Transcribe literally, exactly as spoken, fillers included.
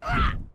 Ah!